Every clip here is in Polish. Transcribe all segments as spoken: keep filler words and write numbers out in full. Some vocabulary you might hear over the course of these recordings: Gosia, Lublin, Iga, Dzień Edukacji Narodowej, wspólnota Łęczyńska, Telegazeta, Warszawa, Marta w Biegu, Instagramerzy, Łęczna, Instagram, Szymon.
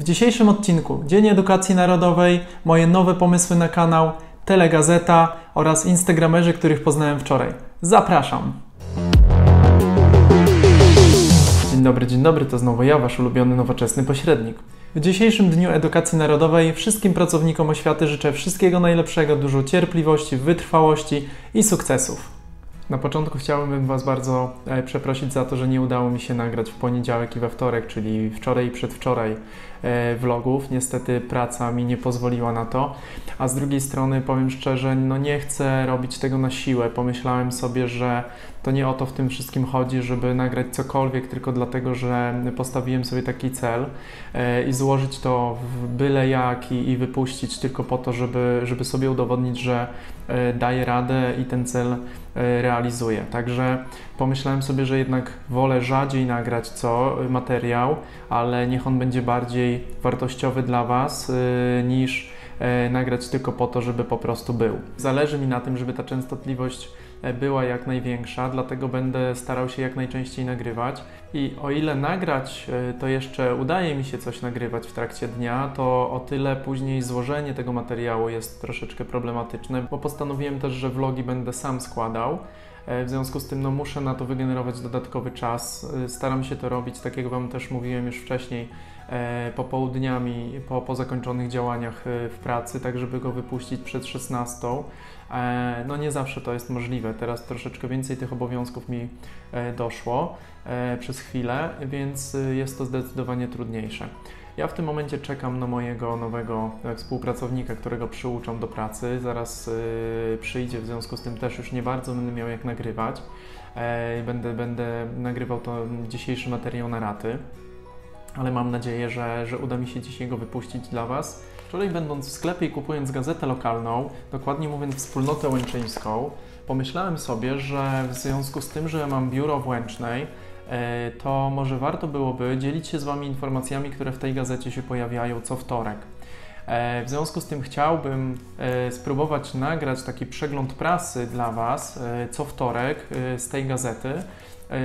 W dzisiejszym odcinku Dzień Edukacji Narodowej, moje nowe pomysły na kanał, Telegazeta oraz instagramerzy, których poznałem wczoraj. Zapraszam! Dzień dobry, dzień dobry, to znowu ja, Wasz ulubiony nowoczesny pośrednik. W dzisiejszym Dniu Edukacji Narodowej wszystkim pracownikom oświaty życzę wszystkiego najlepszego, dużo cierpliwości, wytrwałości i sukcesów. Na początku chciałbym Was bardzo przeprosić za to, że nie udało mi się nagrać w poniedziałek i we wtorek, czyli wczoraj i przedwczoraj vlogów. Niestety praca mi nie pozwoliła na to, a z drugiej strony powiem szczerze, no nie chcę robić tego na siłę. Pomyślałem sobie, że to nie o to w tym wszystkim chodzi, żeby nagrać cokolwiek tylko dlatego, że postawiłem sobie taki cel i złożyć to w byle jak i, i wypuścić tylko po to, żeby, żeby sobie udowodnić, że daję radę i ten cel realizuję. Także pomyślałem sobie, że jednak wolę rzadziej nagrać co materiał, ale niech on będzie bardziej wartościowy dla Was niż nagrać tylko po to, żeby po prostu był. Zależy mi na tym, żeby ta częstotliwość była jak największa, dlatego będę starał się jak najczęściej nagrywać. I o ile nagrać, to jeszcze udaje mi się coś nagrywać w trakcie dnia, to o tyle później złożenie tego materiału jest troszeczkę problematyczne, bo postanowiłem też, że vlogi będę sam składał. W związku z tym no, muszę na to wygenerować dodatkowy czas. Staram się to robić, tak jak Wam też mówiłem już wcześniej, popołudniami, po, po zakończonych działaniach w pracy, tak żeby go wypuścić przed szesnastą. No nie zawsze to jest możliwe. Teraz troszeczkę więcej tych obowiązków mi doszło przez chwilę, więc jest to zdecydowanie trudniejsze. Ja w tym momencie czekam na mojego nowego współpracownika, którego przyuczam do pracy. Zaraz yy, przyjdzie, w związku z tym też już nie bardzo będę miał jak nagrywać. Yy, będę, będę nagrywał to dzisiejszy materiał na raty, ale mam nadzieję, że, że uda mi się dzisiaj go wypuścić dla Was. Wczoraj będąc w sklepie i kupując gazetę lokalną, dokładnie mówiąc wspólnotę łęczyńską, pomyślałem sobie, że w związku z tym, że mam biuro w Łęcznej, to może warto byłoby dzielić się z Wami informacjami, które w tej gazecie się pojawiają co wtorek. W związku z tym chciałbym spróbować nagrać taki przegląd prasy dla Was co wtorek z tej gazety.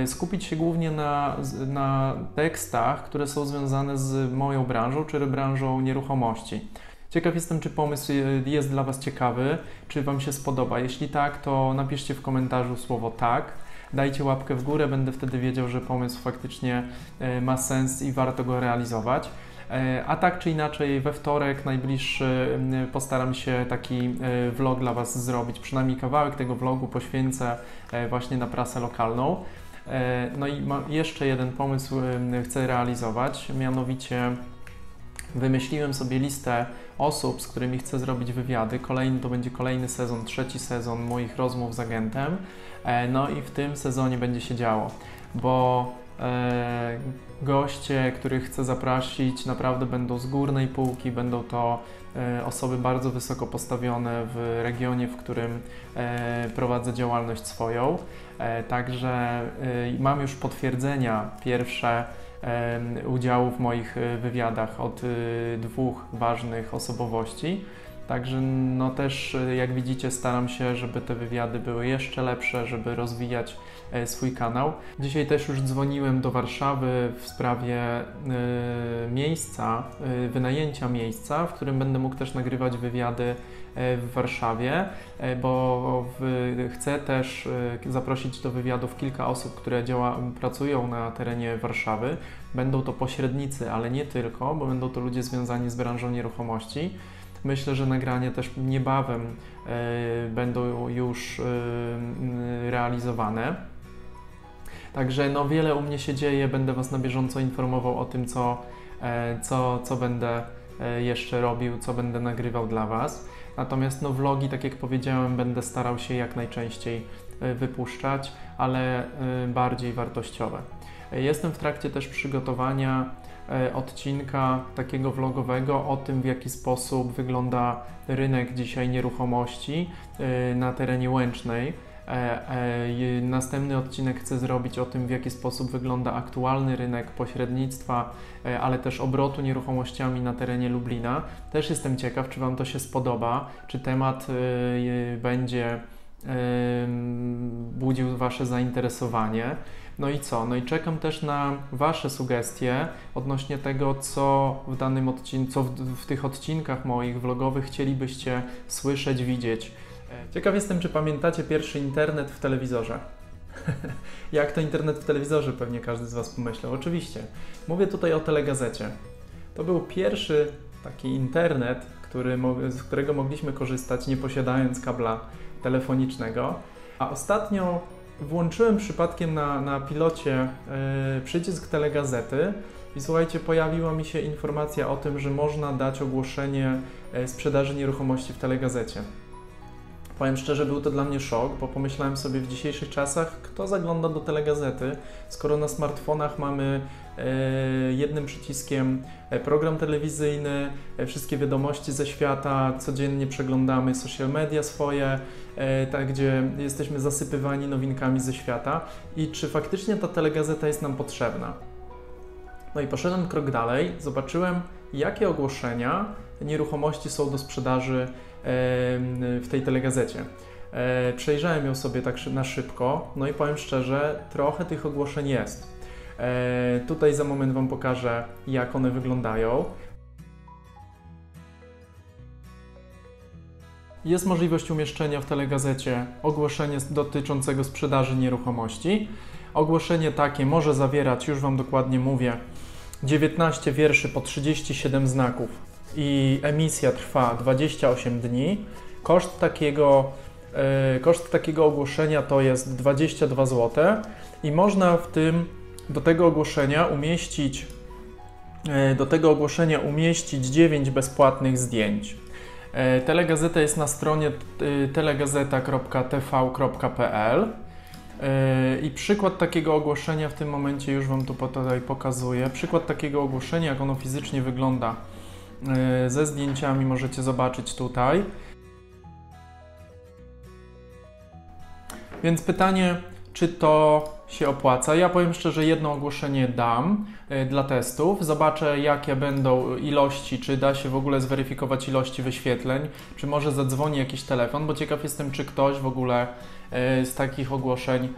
Skupić się głównie na, na tekstach, które są związane z moją branżą, czyli branżą nieruchomości. Ciekaw jestem, czy pomysł jest dla Was ciekawy, czy Wam się spodoba. Jeśli tak, to napiszcie w komentarzu słowo tak. Dajcie łapkę w górę, będę wtedy wiedział, że pomysł faktycznie ma sens i warto go realizować. A tak czy inaczej, we wtorek najbliższy postaram się taki vlog dla Was zrobić. Przynajmniej kawałek tego vlogu poświęcę właśnie na prasę lokalną. No i jeszcze jeden pomysł chcę realizować, mianowicie wymyśliłem sobie listę osób, z którymi chcę zrobić wywiady. Kolejny to będzie kolejny sezon, trzeci sezon moich rozmów z agentem. No i w tym sezonie będzie się działo, bo e, goście, których chcę zaprosić, naprawdę będą z górnej półki, będą to e, osoby bardzo wysoko postawione w regionie, w którym e, prowadzę działalność swoją. E, także e, mam już potwierdzenia pierwsze udziału w moich wywiadach od dwóch ważnych osobowości. Także no też, jak widzicie, staram się, żeby te wywiady były jeszcze lepsze, żeby rozwijać swój kanał. Dzisiaj też już dzwoniłem do Warszawy w sprawie miejsca, wynajęcia miejsca, w którym będę mógł też nagrywać wywiady w Warszawie, bo w, chcę też zaprosić do wywiadów kilka osób, które działa, pracują na terenie Warszawy. Będą to pośrednicy, ale nie tylko, bo będą to ludzie związani z branżą nieruchomości. Myślę, że nagrania też niebawem y, będą już y, y, realizowane. Także no, wiele u mnie się dzieje, będę Was na bieżąco informował o tym, co, y, co, co będę y, jeszcze robił, co będę nagrywał dla Was. Natomiast no, vlogi, tak jak powiedziałem, będę starał się jak najczęściej y, wypuszczać, ale y, bardziej wartościowe. Jestem w trakcie też przygotowania odcinka takiego vlogowego o tym, w jaki sposób wygląda rynek dzisiaj nieruchomości na terenie Łęcznej. Następny odcinek chcę zrobić o tym, w jaki sposób wygląda aktualny rynek pośrednictwa, ale też obrotu nieruchomościami na terenie Lublina. Też jestem ciekaw, czy Wam to się spodoba, czy temat będzie budził Wasze zainteresowanie. No i co? No i czekam też na Wasze sugestie odnośnie tego, co w danym odcinku, co w, w tych odcinkach moich vlogowych chcielibyście słyszeć, widzieć. Ciekaw jestem, czy pamiętacie pierwszy internet w telewizorze. Jak to internet w telewizorze, pewnie każdy z Was pomyślał. Oczywiście. Mówię tutaj o Telegazecie. To był pierwszy taki internet, który, z którego mogliśmy korzystać, nie posiadając kabla telefonicznego. A ostatnio włączyłem przypadkiem na, na pilocie yy, przycisk Telegazety i słuchajcie, pojawiła mi się informacja o tym, że można dać ogłoszenie yy, sprzedaży nieruchomości w Telegazecie. Powiem szczerze, był to dla mnie szok, bo pomyślałem sobie w dzisiejszych czasach, kto zagląda do Telegazety, skoro na smartfonach mamy e, jednym przyciskiem program telewizyjny, e, wszystkie wiadomości ze świata, codziennie przeglądamy social media swoje, e, tak, gdzie jesteśmy zasypywani nowinkami ze świata. I czy faktycznie ta Telegazeta jest nam potrzebna? No i poszedłem krok dalej, zobaczyłem, jakie ogłoszenia nieruchomości są do sprzedaży w tej Telegazecie. Przejrzałem ją sobie tak na szybko, no i powiem szczerze, trochę tych ogłoszeń jest. Tutaj za moment Wam pokażę, jak one wyglądają. Jest możliwość umieszczenia w Telegazecie ogłoszenia dotyczącego sprzedaży nieruchomości. Ogłoszenie takie może zawierać, już Wam dokładnie mówię, dziewiętnaście wierszy po trzydzieści siedem znaków. I emisja trwa dwadzieścia osiem dni. Koszt takiego, yy, koszt takiego ogłoszenia to jest dwadzieścia dwa złote i można w tym do tego ogłoszenia umieścić yy, do tego ogłoszenia umieścić dziewięć bezpłatnych zdjęć. Yy, Telegazeta jest na stronie yy, telegazeta kropka t v kropka p l. I przykład takiego ogłoszenia w tym momencie już Wam tu tutaj pokazuję. Przykład takiego ogłoszenia, jak ono fizycznie wygląda ze zdjęciami, możecie zobaczyć tutaj. Więc pytanie, czy to się opłaca? Ja powiem szczerze, jedno ogłoszenie dam dla testów. Zobaczę, jakie będą ilości, czy da się w ogóle zweryfikować ilości wyświetleń, czy może zadzwoni jakiś telefon, bo ciekaw jestem, czy ktoś w ogóle z takich ogłoszeń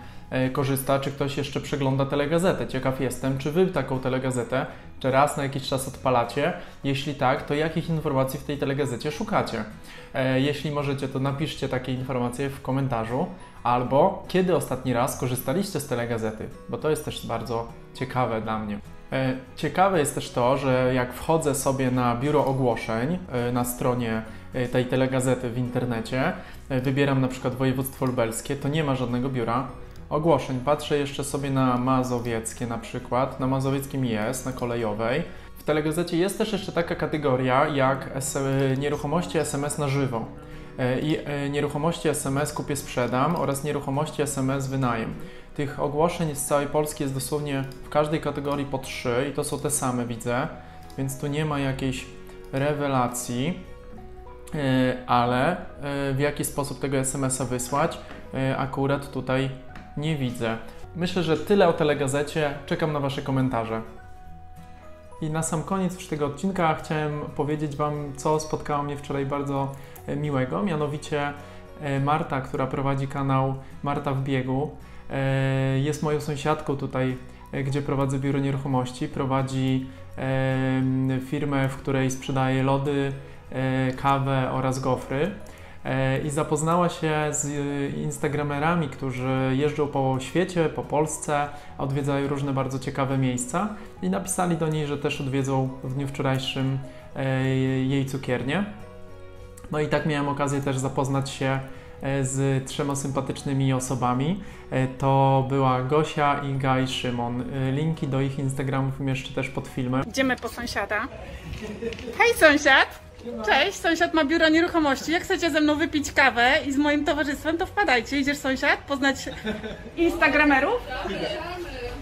korzysta, czy ktoś jeszcze przegląda Telegazetę. Ciekaw jestem, czy Wy taką Telegazetę czy raz na jakiś czas odpalacie. Jeśli tak, to jakich informacji w tej Telegazecie szukacie? Jeśli możecie, to napiszcie takie informacje w komentarzu, albo kiedy ostatni raz korzystaliście z Telegazety, bo to jest też bardzo ciekawe dla mnie. Ciekawe jest też to, że jak wchodzę sobie na biuro ogłoszeń na stronie tej Telegazety w internecie, wybieram na przykład województwo lubelskie, to nie ma żadnego biura ogłoszeń. Patrzę jeszcze sobie na mazowieckie na przykład, na mazowieckim jest, na kolejowej. W Telegazecie jest też jeszcze taka kategoria jak nieruchomości S M S na żywo i nieruchomości S M S kupię sprzedam oraz nieruchomości S M S wynajem. Tych ogłoszeń z całej Polski jest dosłownie w każdej kategorii po trzy i to są te same, widzę, więc tu nie ma jakiejś rewelacji, ale w jaki sposób tego S M S-a wysłać, akurat tutaj nie widzę. Myślę, że tyle o Telegazecie, czekam na Wasze komentarze. I na sam koniec już tego odcinka chciałem powiedzieć Wam, co spotkało mnie wczoraj bardzo miłego, mianowicie Marta, która prowadzi kanał Marta w Biegu, jest moją sąsiadką tutaj, gdzie prowadzę biuro nieruchomości, prowadzi firmę, w której sprzedaje lody, kawę oraz gofry i zapoznała się z instagramerami, którzy jeżdżą po świecie, po Polsce, odwiedzają różne bardzo ciekawe miejsca i napisali do niej, że też odwiedzą w dniu wczorajszym jej cukiernię. No i tak miałem okazję też zapoznać się z trzema sympatycznymi osobami. To była Gosia, Iga i Szymon. Linki do ich Instagramów umieszczę też pod filmem. Idziemy po sąsiada. Hej sąsiad! Cześć, sąsiad ma biuro nieruchomości. Jak chcecie ze mną wypić kawę i z moim towarzystwem, to wpadajcie. Idziesz sąsiad? Poznać instagramerów?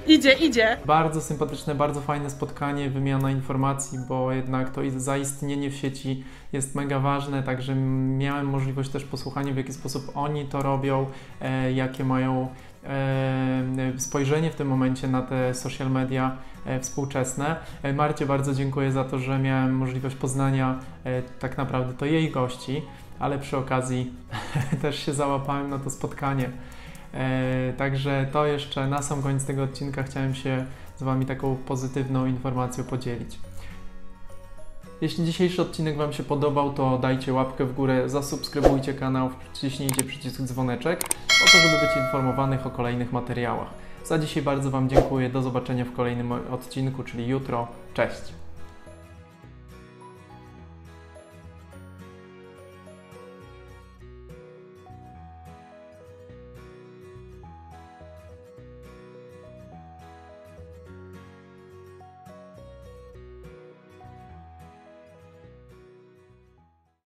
Idzie, idzie. Bardzo sympatyczne, bardzo fajne spotkanie, wymiana informacji, bo jednak to zaistnienie w sieci jest mega ważne, także miałem możliwość też posłuchania, w jaki sposób oni to robią, e, jakie mają e, spojrzenie w tym momencie na te social media e, współczesne. E, Marcie bardzo dziękuję za to, że miałem możliwość poznania e, tak naprawdę to jej gości, ale przy okazji też się załapałem na to spotkanie. E, także to jeszcze na sam koniec tego odcinka chciałem się z Wami taką pozytywną informacją podzielić. Jeśli dzisiejszy odcinek Wam się podobał, to dajcie łapkę w górę, zasubskrybujcie kanał, wciśnijcie przycisk dzwoneczek, po to, żeby być informowanych o kolejnych materiałach. Za dzisiaj bardzo Wam dziękuję, do zobaczenia w kolejnym odcinku, czyli jutro. Cześć!